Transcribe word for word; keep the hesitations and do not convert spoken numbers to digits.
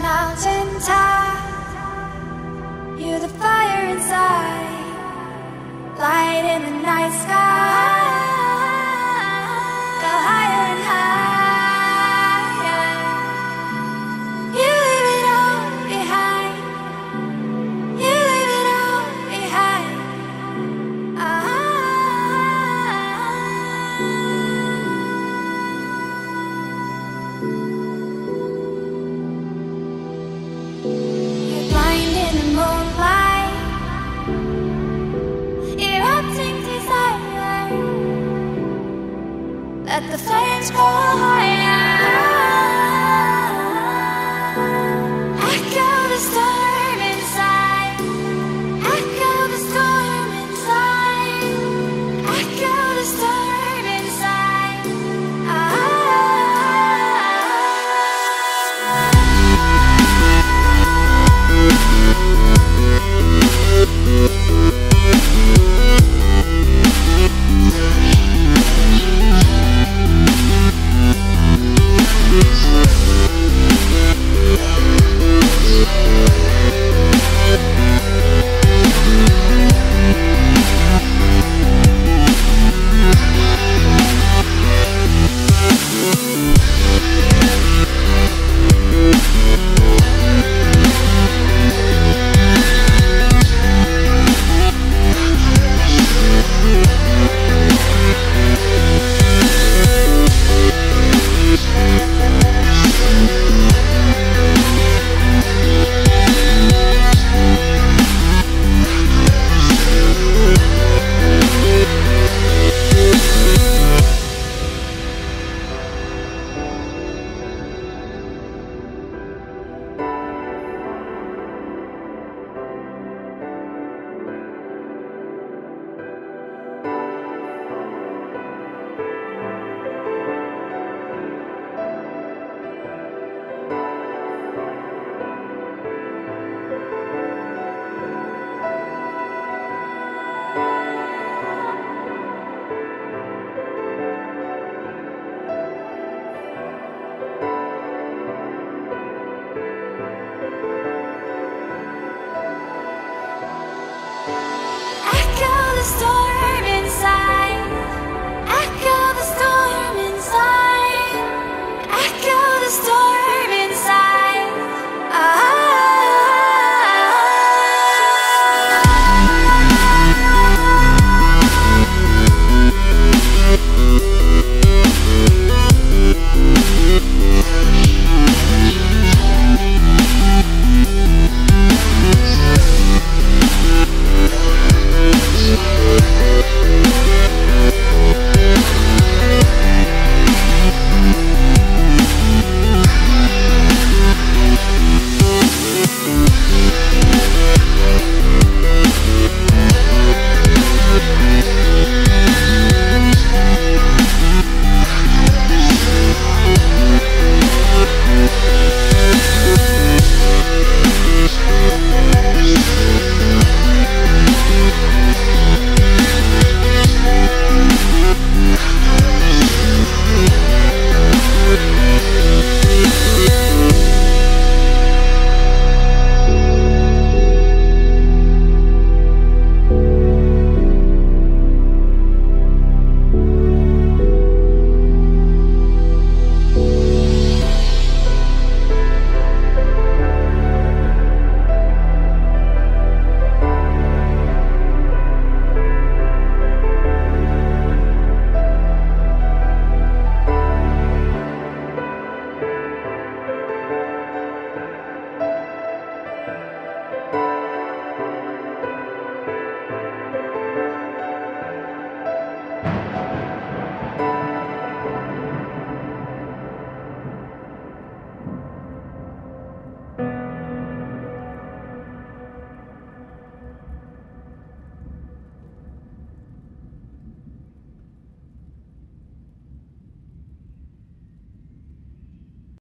mountain top. You're the fire inside, light in the night sky. Go higher and higher. You leave it all behind. You leave it all behind. Ah. Let the flames go higher. Echo the storm inside. Echo the storm inside. Echo the storm inside. Ah. Stop.